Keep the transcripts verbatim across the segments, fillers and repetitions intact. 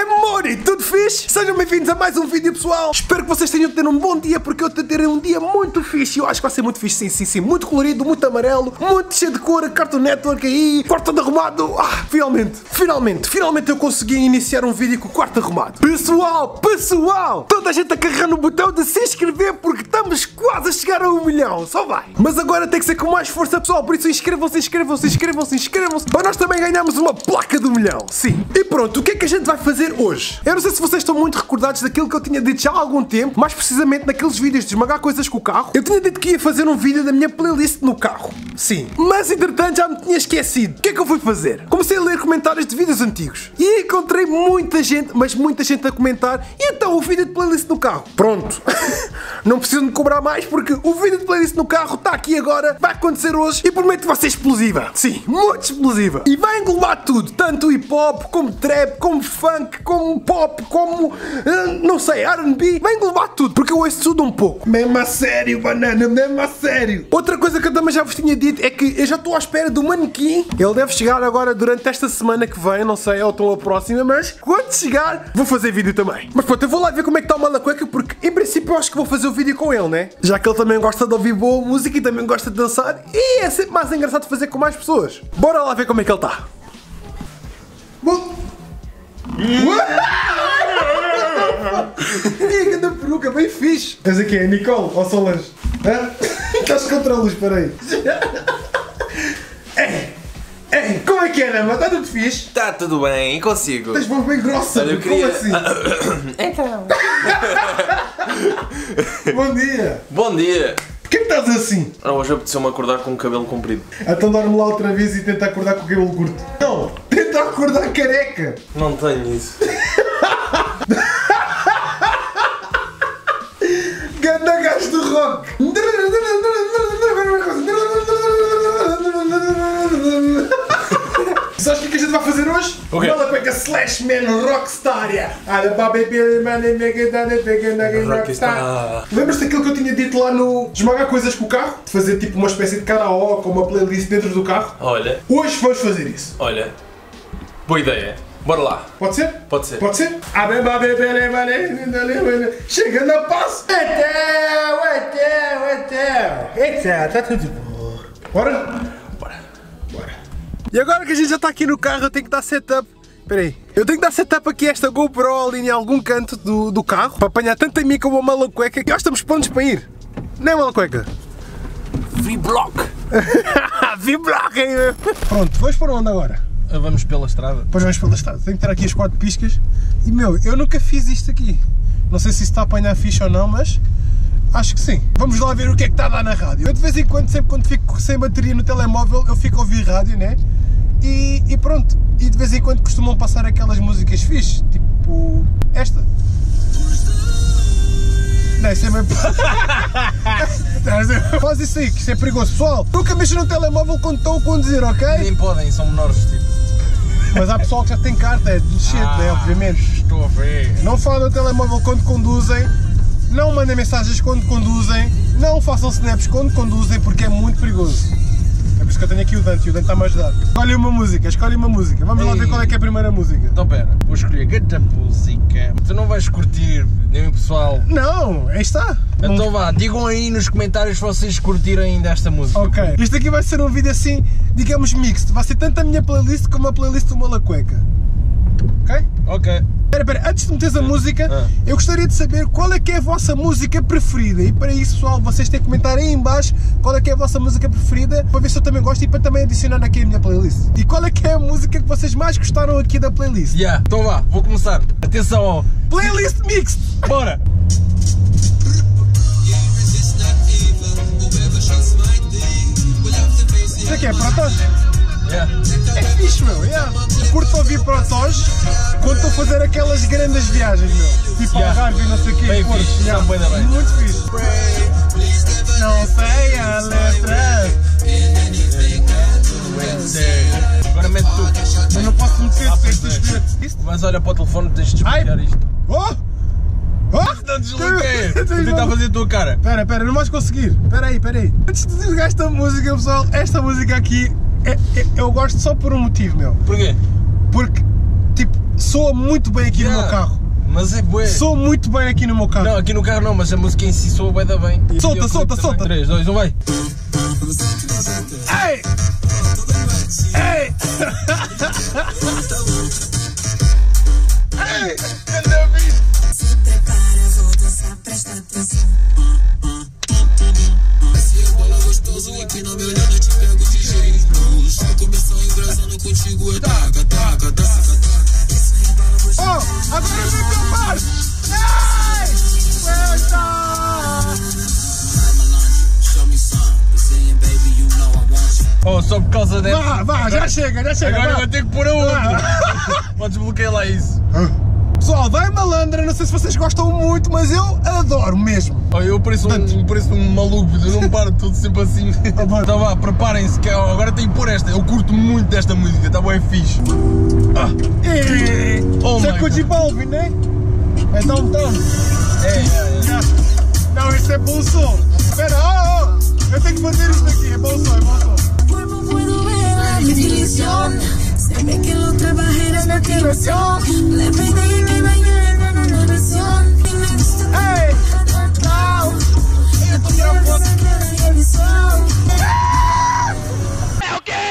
É Mori, tudo fixe? Sejam bem-vindos a mais um vídeo, pessoal. Espero que vocês tenham tido um bom dia, porque eu terei um dia muito fixe. Eu acho que vai ser muito fixe, sim, sim, sim. Muito colorido, muito amarelo, muito cheio de cor. Cartoon Network aí, quarto todo arrumado. Ah, finalmente, finalmente, finalmente eu consegui iniciar um vídeo com o quarto arrumado. Pessoal, pessoal, toda a gente a carregar no botão de se inscrever, porque estamos quase a chegar a um milhão. Só vai. Mas agora tem que ser com mais força, pessoal. Por isso inscrevam-se, inscrevam-se, inscrevam-se, inscrevam-se, para nós também ganharmos uma placa do milhão. Sim. E pronto, o que é que a gente vai fazer hoje? Eu não sei se vocês estão muito recordados daquilo que eu tinha dito já há algum tempo, mais precisamente naqueles vídeos de esmagar coisas com o carro. Eu tinha dito que ia fazer um vídeo da minha playlist no carro. Sim. Mas entretanto já me tinha esquecido. O que é que eu fui fazer? Comecei a ler comentários de vídeos antigos e encontrei muita gente, mas muita gente a comentar: e então o vídeo de playlist no carro? Pronto. Não preciso me cobrar mais, porque o vídeo de playlist no carro está aqui agora, vai acontecer hoje e prometo que vai ser explosiva. Sim, muito explosiva. E vai englobar tudo, tanto hip hop, como trap, como funk, como pop, como, não sei, R and B, vai englobar tudo, porque eu ouço tudo um pouco. Mesmo a sério, banana, mesmo a sério. Outra coisa que eu também já vos tinha dito é que eu já estou à espera do manequim. Ele deve chegar agora durante esta semana que vem, não sei, ou estou a próxima, mas quando chegar, vou fazer vídeo também. Mas pronto, eu vou lá ver como é que está o mala cueca, porque em princípio eu acho que vou fazer o vídeo com ele, né? Já que ele também gosta de ouvir boa música e também gosta de dançar, e é sempre mais engraçado fazer com mais pessoas. Bora lá ver como é que ele está. Bom... Tinha cada peruca, bem fixe. Tens aqui, é Nicole ou Solange? Estás contra a luz, peraí. Ei, ei, como é que é, Nama? Está tudo fixe? Está tudo bem, consigo. Tens voz bem grossa, eu queria... como assim? Então... Bom dia. Bom dia. Porquê que estás assim? Ah, hoje apeteceu-me acordar com o cabelo comprido. Então dorme lá outra vez e tenta acordar com o cabelo curto. Não, tenta acordar careca. Não tenho isso. Ganda gajo do rock. Sabes o que a gente vai fazer hoje? O quê? Mala cueca Slashman Rockstar. Rockstar. Lembras-te daquilo que eu tinha dito lá no esmagar coisas com o carro? De fazer tipo uma espécie de karaoke ou uma playlist dentro do carro? Olha. Hoje vamos fazer isso. Olha. Boa ideia. Bora lá. Pode ser? Pode ser. Pode ser? Chegando a passo. Até, até, até. Está tudo bom. Bora? E agora que a gente já está aqui no carro, eu tenho que dar setup. Espera aí. Eu tenho que dar setup aqui esta GoPro ali em algum canto do, do carro, para apanhar tanto a mim como a mala cueca, que nós estamos prontos para ir. Não é, mala cueca? V-Block. V-Block, hein, meu? Pronto, vais para onde agora? Vamos pela estrada. Pois vamos pela estrada. Tenho que ter aqui as quatro piscas. E, meu, eu nunca fiz isto aqui. Não sei se isto está a apanhar ficha ou não, mas... acho que sim. Vamos lá ver o que é que está a dar na rádio. Eu de vez em quando, sempre quando fico sem bateria no telemóvel, eu fico a ouvir rádio, né? E, e pronto. E de vez em quando costumam passar aquelas músicas fixe, tipo esta. Não, isso é meio... Faz isso aí, que isso é perigoso. Pessoal, nunca mexam no telemóvel quando estão a conduzir, ok? Nem podem, são menores, tipo. Mas há pessoal que já tem carta, é de lixete, ah, né? Obviamente. Estou a ver. Não falam no telemóvel quando conduzem. Não mandem mensagens quando conduzem, não façam snaps quando conduzem, porque é muito perigoso. É por isso que eu tenho aqui o Dante, o Dante está-me a ajudar. Escolhe uma música, escolhe uma música. Vamos Ei. lá ver qual é que é a primeira música. Então pera, vou escolher cada música. Tu não vais curtir, nem o pessoal. Não, aí está. Então não... vá, digam aí nos comentários se vocês curtirem desta música. Ok, isto aqui vai ser um vídeo assim, digamos mixto. Vai ser tanto a minha playlist como a playlist do Mala Cueca. Ok? Ok. Espera, espera, antes de meteres a música, ah. eu gostaria de saber qual é que é a vossa música preferida. E para isso, pessoal, vocês têm que comentar aí em baixo qual é que é a vossa música preferida, para ver se eu também gosto e para também adicionar aqui a minha playlist. E qual é que é a música que vocês mais gostaram aqui da playlist? Yeah, então vá, vou começar. Atenção ao... Playlist Mixed! Bora! Isso aqui é Protoss? Yeah. É fixe, meu, yeah. Curto ouvir Protoss quando estou a fazer aquelas grandes viagens, meu. Tipo yeah. Algarve, não sei o quê. Bem Porto, fixe, yeah. Bem, bem. Muito fixe. Não sei a letra. Agora mete tu. Eu não posso meter, ah, tens de escolher. Mas olha para o telefone, tens de desbloquear isto. Oh! Oh! Não desliguei! Vou tentar fazer a tua cara. Espera, espera, não vais conseguir. Espera aí, espera aí. Antes de desligar esta música, pessoal, esta música aqui... É, é, eu gosto só por um motivo, meu. Porquê? Porque, tipo, soa muito bem aqui yeah. no meu carro. Mas é bué. Soa muito bem aqui no meu carro. Não, aqui no carro não, mas a música em si soa bué da bem. Solta, eu, solta, solta. três, dois, um, vai. Ei! Ei! Ei! Se prepara, vou dançar, presta atenção. Esse bola gostoso aqui na minha olhada, te pego de jeito. Começou engrasando contigo, é taca, taca, taca. Oh, agora eu vou acabar! Ei! Oh, só por causa dessa. Vá, vá, já chega, já chega. Agora vá. Vou ter que pôr a outra. Mas desbloqueei lá isso. Pessoal, vai malandra, não sei se vocês gostam muito, mas eu adoro mesmo. Oh, eu pareço um, pareço um maluco, eu não paro tudo sempre assim. Então vá, preparem-se, que agora tenho que pôr esta. Eu curto muito desta música, tá bom, é fixe. Ah. E... Oh, isso é com o Gibalvi, não é? É down down. É, é, é. Não, isso é bom som. Espera, oh, oh. Eu tenho que fazer isto aqui, é bom som, é bom som. Hey.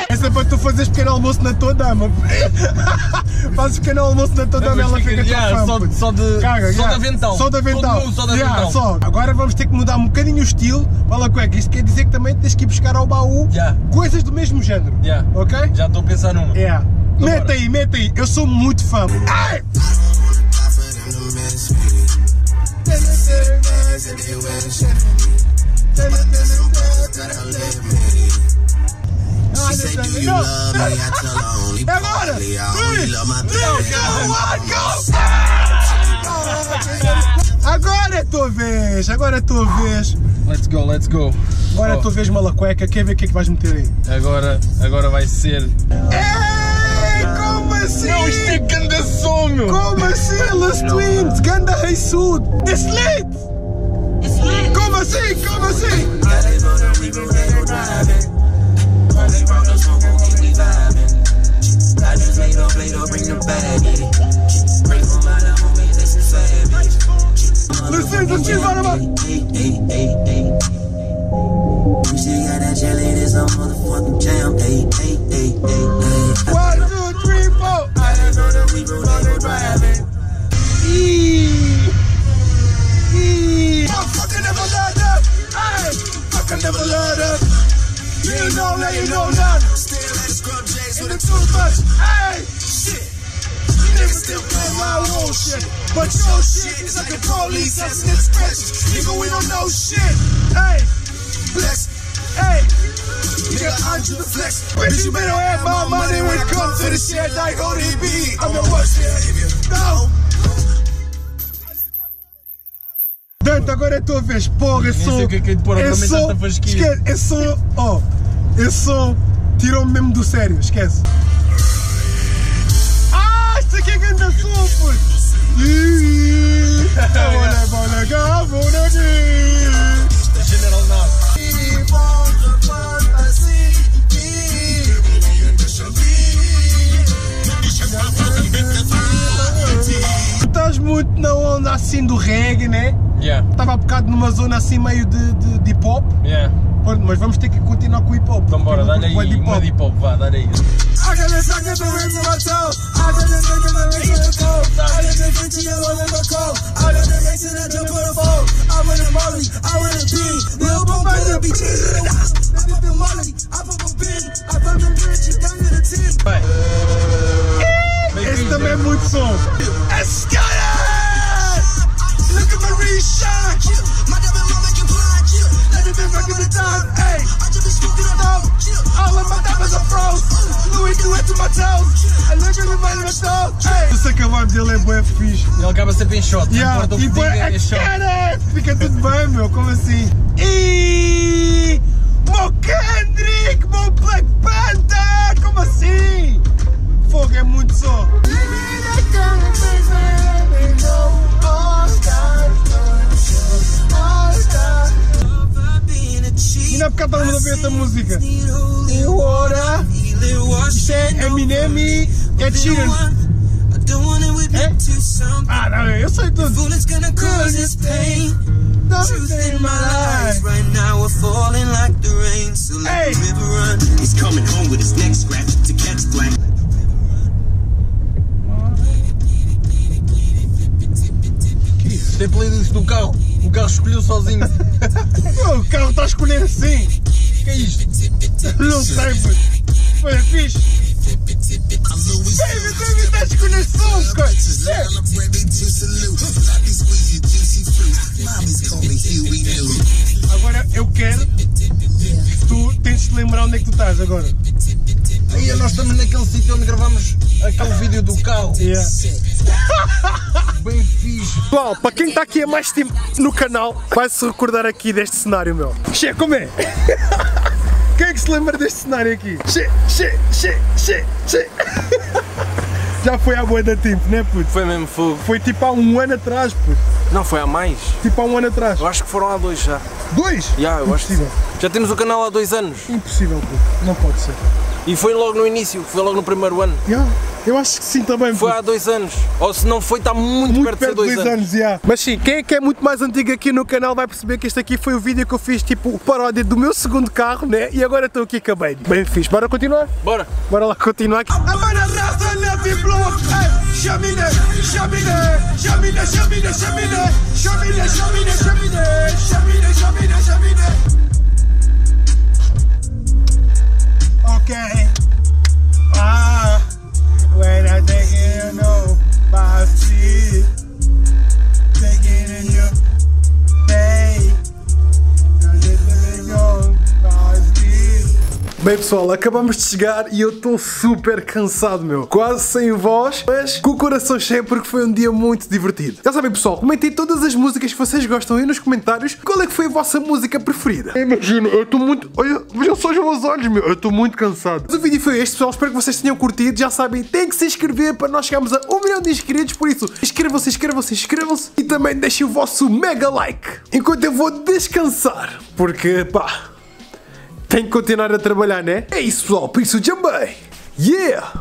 Essa é para tu fazeres pequeno almoço na tua dama. Fazes pequeno almoço na tua dama, ela fica yeah, só, só de caga, só yeah. da vental. Só da vental. Mundo, só da yeah, vental. Só. Agora vamos ter que mudar um bocadinho o estilo. Fala cueca, isto quer dizer que também tens que ir buscar ao baú yeah. coisas do mesmo género. Yeah. Ok? Já estou a pensar numa. Yeah. Mete aí, mete aí. Eu sou muito fã. Ai! Agora é tua vez, agora é tua vez. Let's go, let's go. Agora é tua vez, malacueca, quer ver o que é que vais meter aí? Agora, agora vai ser. Ei, como assim? Não, isto é ganda som, meu. Como assim? Los Twins, ganda reissudo. It's lit! It's lit! Como assim? Como assim? But your shit is like a police assassin's bitch. Nigga, we don't know shit. Hey, flex. Hey, nigga, I'm to the flex. Bitch, you better have my money when it comes to the shit like O D B. I'm the worst behavior. No. Dante, agora é a tua vez. Porra, eu sou. Eu sou. Esquece, eu sou. Oh, eu sou. Tirou-me mesmo do sério, esquece. Ah, isto aqui é grande som, pô. I wanna wanna go, wanna do. The general now. I wanna fantasy. I Estás muito na onda assim do reggae, né? Yeah. Estava há bocado numa zona assim meio de, de, de hip hop. Yeah. Pronto, mas vamos ter que continuar com o hip hop. Então bora, dá-lhe aí, uma de hip hop, vá, dá-lhe aí. I got this, I got the rhythm of my soul. I got the rhythm of the rhythm of the cold. I got the rhythm of the cold. I got the rhythm of the cold. I want a molly, I want a bean. Lil' Bo better be cheesy. I pop a molly, I pop a bean. I pop a bean, she's down to the tin. Vai. Esse também é muito som. Escada! Look at my re-shock. My devil won't make you blind. Let me be fucking the time. Hey, I just be scooping it up. All of my diamonds are froze. Esse acabado dele é bué fixe. Ele acaba sempre em shot. Yeah. Não importa o que diga, é shot. Cara, fica tudo bem, meu. Como assim? E meu Kendrick, meu Black Panther. Como assim? Fogo é muito só. E na época estávamos a ver esta música. E agora... Eminem e Ed Sheeran. Ah, não, eu sei tudo. Que isso? Tem playlist do carro. O carro escolheu sozinho. O carro está a escolher assim. Que é isto? Não sei. Foi fixe. Baby, baby, tá escolhendo som, cara. Agora eu quero que tu tentes te lembrar onde é que tu estás agora. Aí nós estamos naquele sítio onde gravamos aquele vídeo do carro. Yeah. Bem fixe. Pessoal, para quem está aqui há mais tempo no canal, vai-se recordar aqui deste cenário, meu. Che, como é? Quem é que se lembra deste cenário aqui? Che, che, che, che, che. Já foi há bué de tempo, né, puto? Foi mesmo fogo. Foi tipo há um ano atrás, puto. Não, foi há mais. Tipo há um ano atrás. Eu acho que foram há dois já. Dois? Já, eu acho que já temos o canal há dois anos. Impossível, puto. Não pode ser. E foi logo no início, foi logo no primeiro ano. Já, eu acho que sim também. Foi há dois anos. Ou se não foi, está muito, muito perto, perto de dois, dois anos. anos yeah. Mas sim, quem é que é muito mais antigo aqui no canal vai perceber que este aqui foi o vídeo que eu fiz, tipo, paródia do meu segundo carro, né? E agora estou aqui com a baby. Bem fixe. Bora continuar? Bora. Bora lá continuar aqui. Ok. Ah, when I take it, you know, by feet. Take it in your day. Bem, pessoal, acabamos de chegar e eu estou super cansado, meu. Quase sem voz, mas com o coração cheio porque foi um dia muito divertido. Já sabem, pessoal, comentem todas as músicas que vocês gostam aí nos comentários. Qual é que foi a vossa música preferida? Imagina, eu estou muito... Olha, vejam só os meus olhos, meu. Eu estou muito cansado. Mas o vídeo foi este, pessoal. Espero que vocês tenham curtido. Já sabem, tem que se inscrever para nós chegarmos a um milhão de inscritos. Por isso, inscrevam-se, inscrevam-se, inscrevam-se. E também deixem o vosso mega like. Enquanto eu vou descansar. Porque, pá... Tem que continuar a trabalhar, né? É isso, pessoal. Por isso, jambei. Yeah!